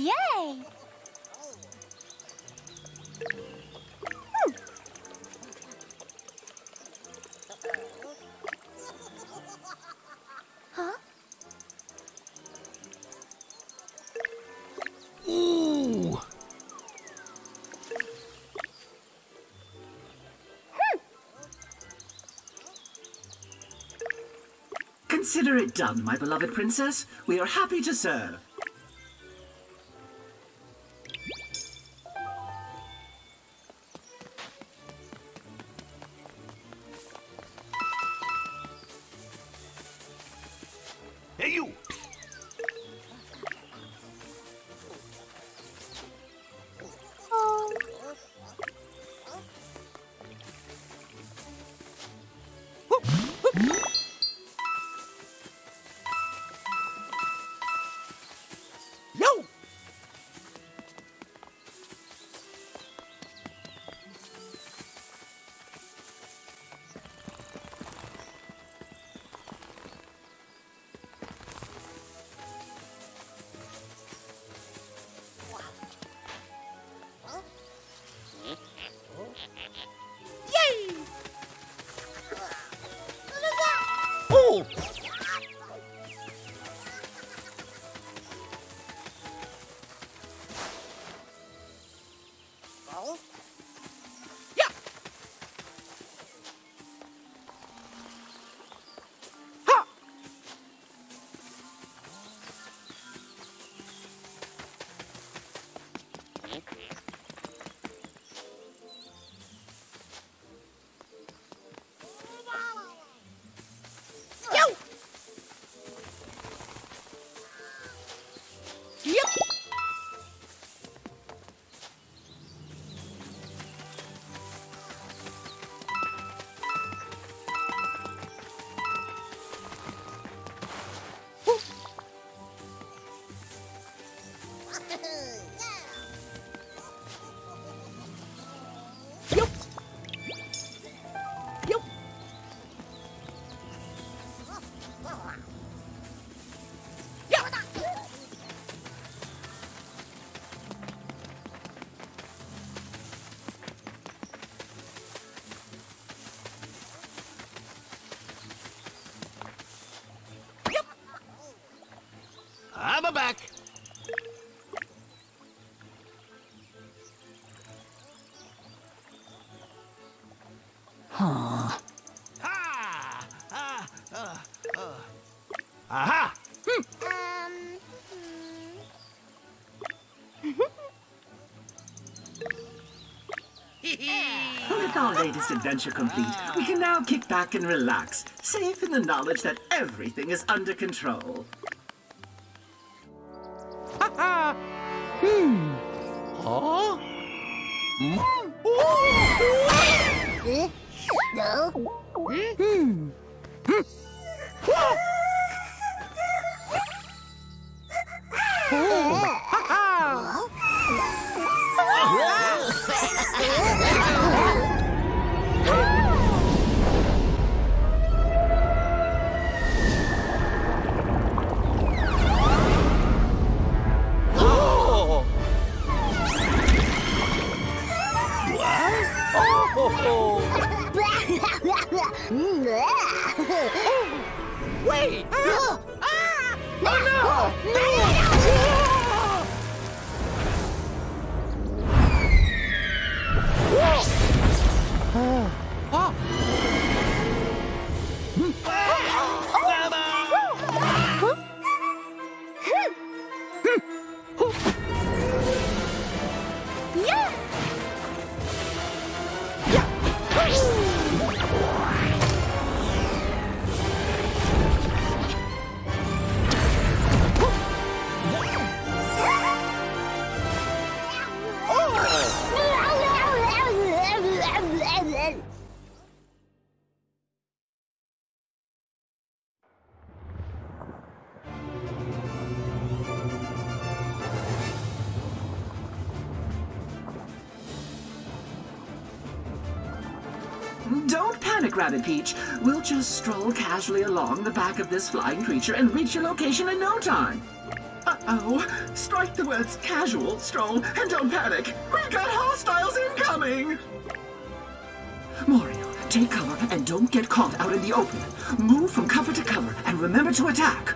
Yay! Huh? Ooh! Consider it done, my beloved princess. We are happy to serve. Back. Huh. Ha! Aha! Well, with our latest adventure complete, we can now kick back and relax, safe in the knowledge that everything is under control. Rabbit Peach, we'll just stroll casually along the back of this flying creature and reach your location in no time. Oh, strike the words casual, strong, and don't panic. We've got hostiles incoming! Mario, take cover and don't get caught out in the open. Move from cover to cover and remember to attack.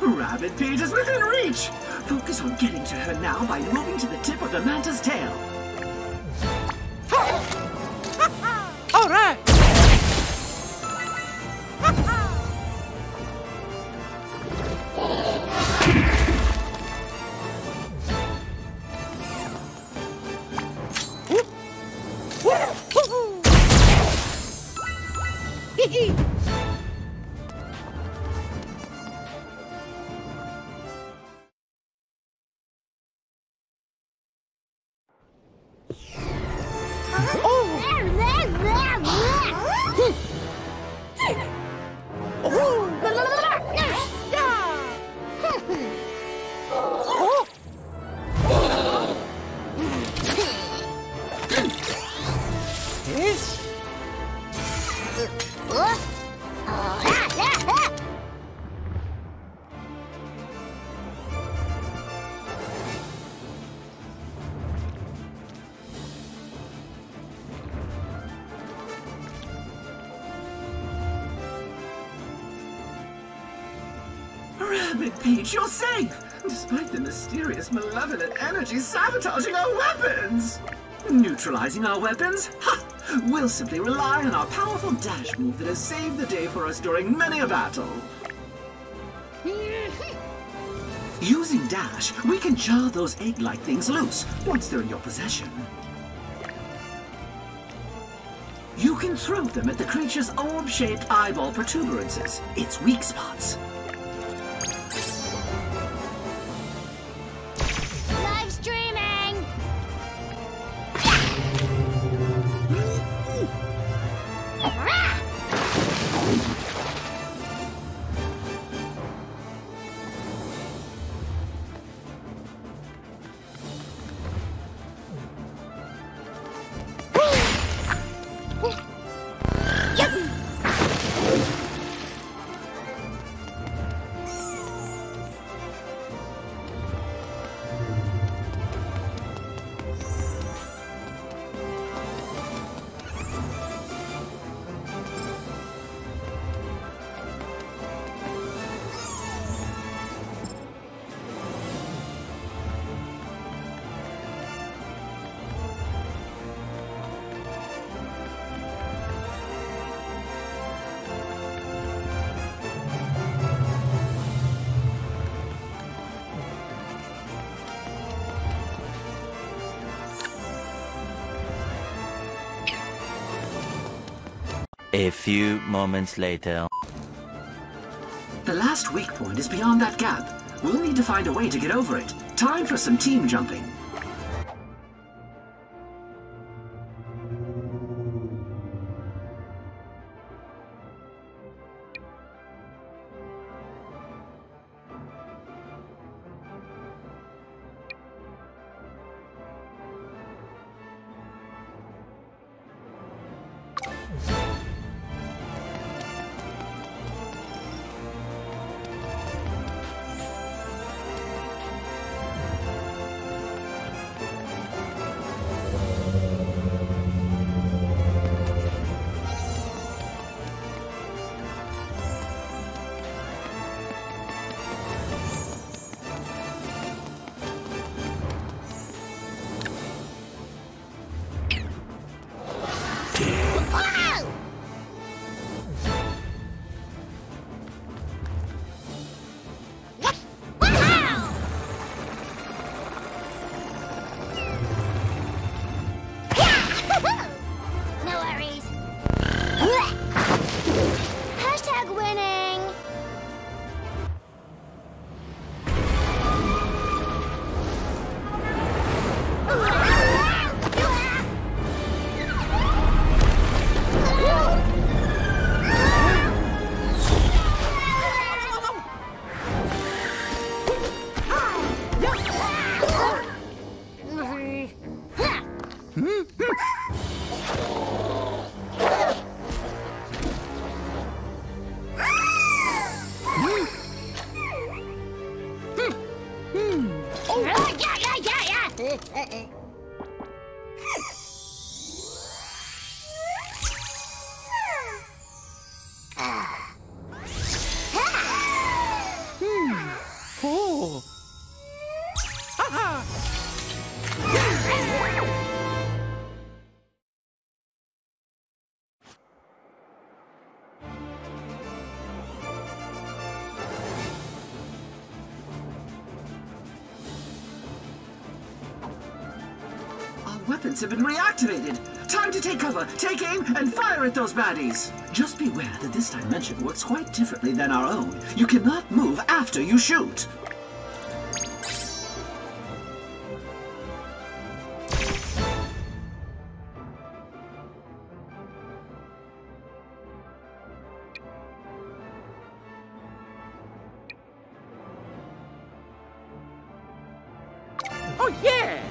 Rabbit Peach is within reach! Focus on getting to her now by moving to the tip of the manta's tail. All right! Rabbit Peach, you're safe! Despite the mysterious malevolent energy sabotaging our weapons! Neutralizing our weapons? Ha! We'll simply rely on our powerful dash move that has saved the day for us during many a battle. Using dash, we can jar those egg-like things loose once they're in your possession. You can throw them at the creature's orb-shaped eyeball protuberances, its weak spots. A few moments later. The last weak point is beyond that gap. We'll need to find a way to get over it. Time for some team jumping. Cool. Weapons have been reactivated! Time to take cover, take aim, and fire at those baddies! Just beware that this dimension works quite differently than our own. You cannot move after you shoot! Oh yeah!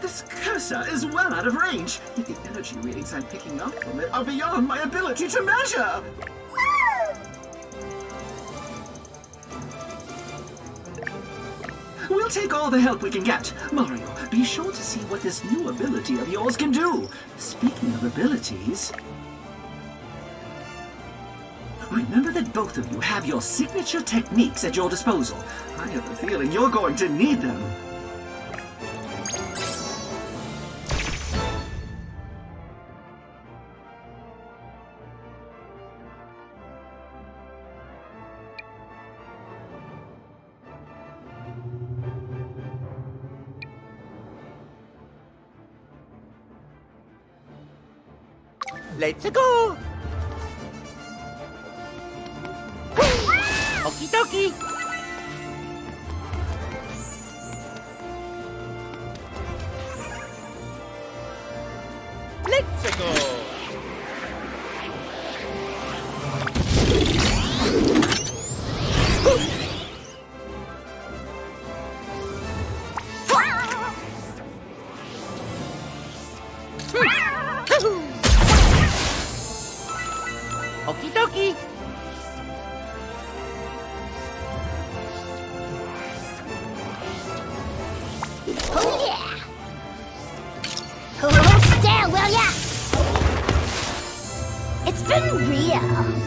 This cursor is well out of range. The energy readings I'm picking up from it are beyond my ability to measure. We'll take all the help we can get. Mario, be sure to see what this new ability of yours can do. Speaking of abilities, remember that both of you have your signature techniques at your disposal. I have a feeling you're going to need them. Let's go! Okie dokie! Let's go! Oh yeah! Oh yeah! It's been real.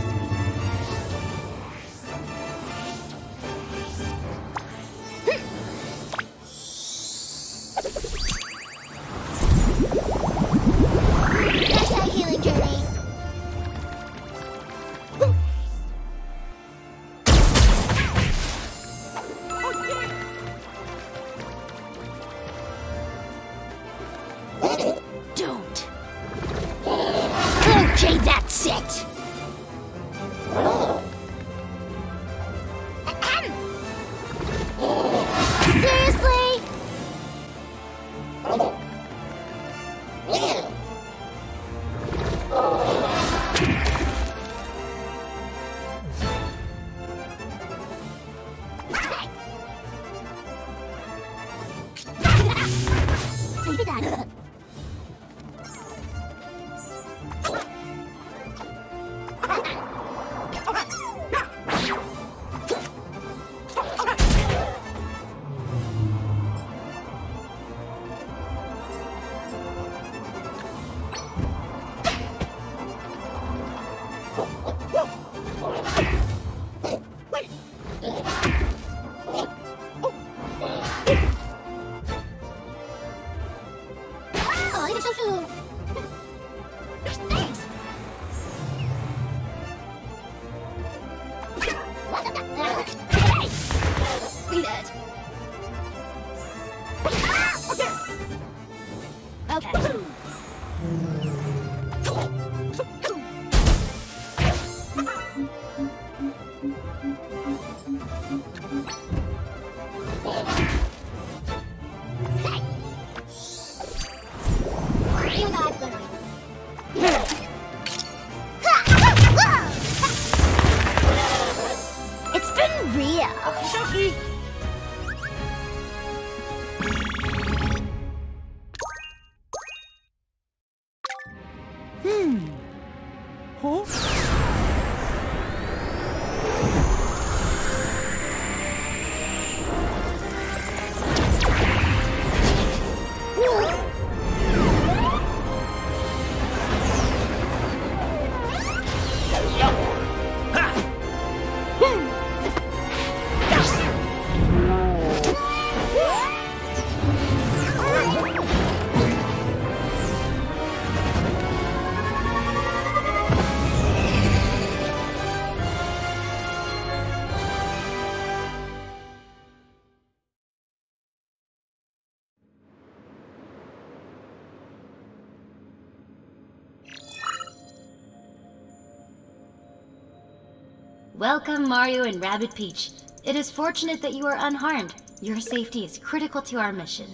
Welcome, Mario and Rabbit Peach. It is fortunate that you are unharmed. Your safety is critical to our mission.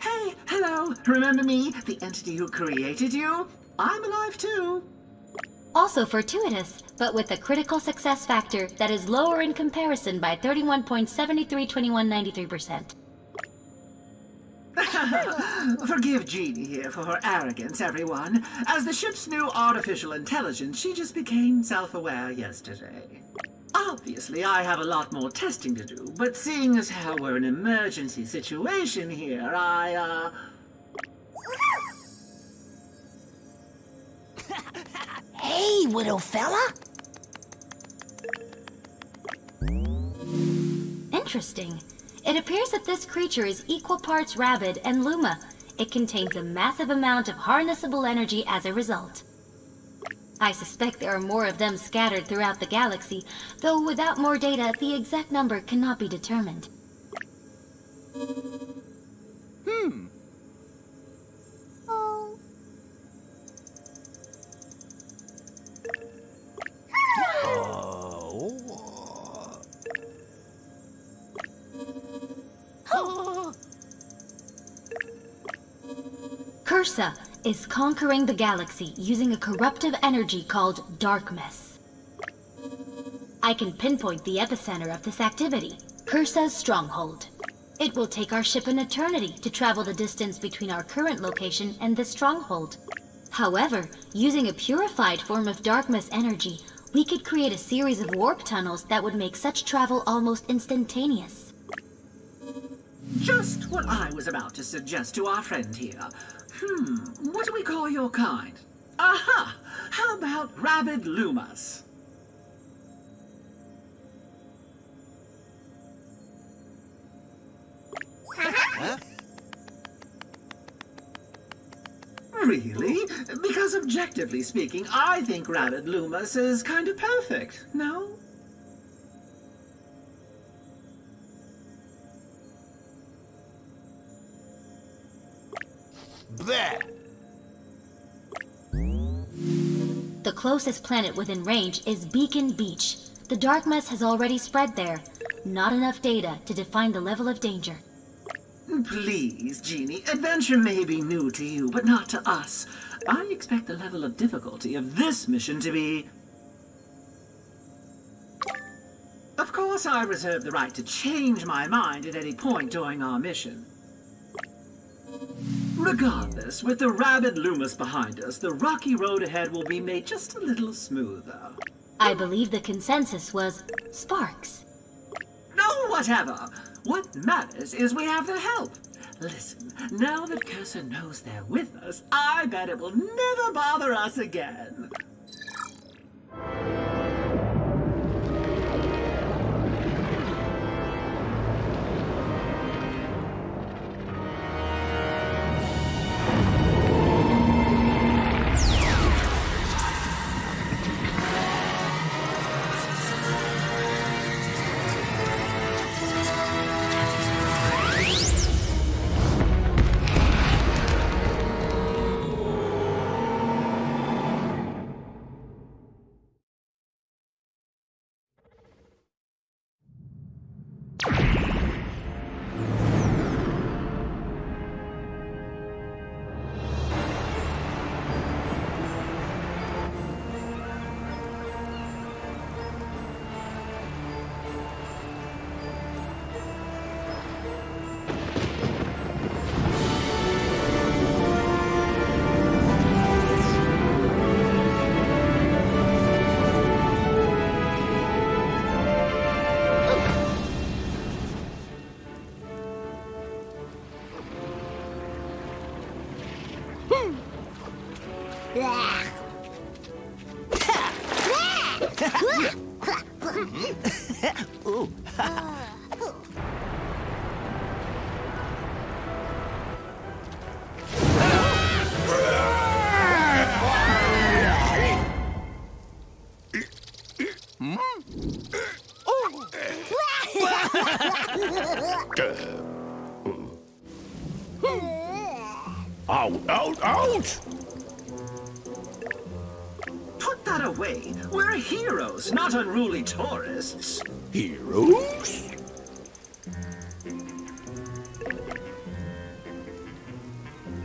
Hey, hello. Remember me, the entity who created you? I'm alive too. Also fortuitous, but with a critical success factor that is lower in comparison by 31.732193%. Forgive Jeannie here for her arrogance, everyone. As the ship's new artificial intelligence, she just became self-aware yesterday. Obviously, I have a lot more testing to do, but seeing as how we're in an emergency situation here, Hey, little fella! Interesting. It appears that this creature is equal parts Rabbid and Luma. It contains a massive amount of harnessable energy as a result. I suspect there are more of them scattered throughout the galaxy, though without more data, the exact number cannot be determined. Oh. Cursa is conquering the galaxy using a corruptive energy called Darkness. I can pinpoint the epicenter of this activity, Cursa's Stronghold. It will take our ship an eternity to travel the distance between our current location and this stronghold. However, using a purified form of Darkness energy, we could create a series of warp tunnels that would make such travel almost instantaneous. Just what I was about to suggest to our friend here. What do we call your kind? Aha! How about Rabbid Lumas? Huh? Really? Because objectively speaking, I think Rabbid Lumas is kind of perfect, no? There! The closest planet within range is Beacon Beach. The darkness has already spread there. Not enough data to define the level of danger. Please, Jeannie, adventure may be new to you, but not to us. I expect the level of difficulty of this mission to be... Of course, I reserve the right to change my mind at any point during our mission. Regardless, with the Rabbid Lumas behind us, the rocky road ahead will be made just a little smoother. I believe the consensus was Sparks. No, whatever. What matters is we have their help. Listen, now that Cursor knows they're with us, I bet it will never bother us again. Ouch! Put that away. We're heroes, not unruly tourists. Heroes?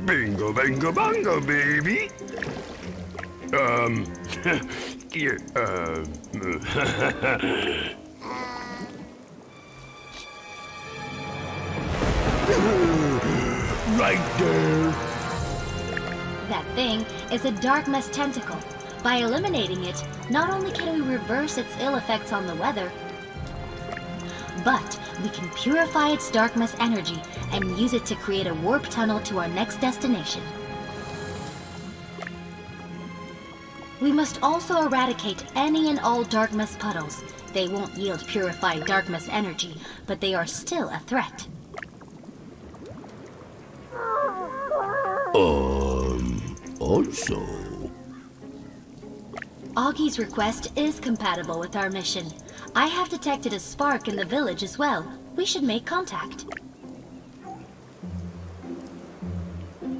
Bingo, bingo, bongo, baby. Yeah, right there. That thing is a Darkness tentacle. By eliminating it, not only can we reverse its ill effects on the weather, but we can purify its Darkness energy and use it to create a warp tunnel to our next destination. We must also eradicate any and all Darkness puddles. They won't yield purified Darkness energy, but they are still a threat. Also... Augie's request is compatible with our mission. I have detected a spark in the village as well. We should make contact.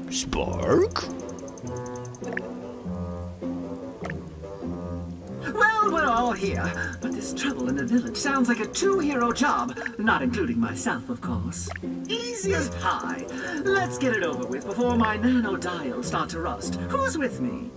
Spark? Well, we're all here, but this trouble in the village sounds like a two-hero job, not including myself, of course. Easy as pie. Let's get it over with before my nanodials start to rust. Who's with me?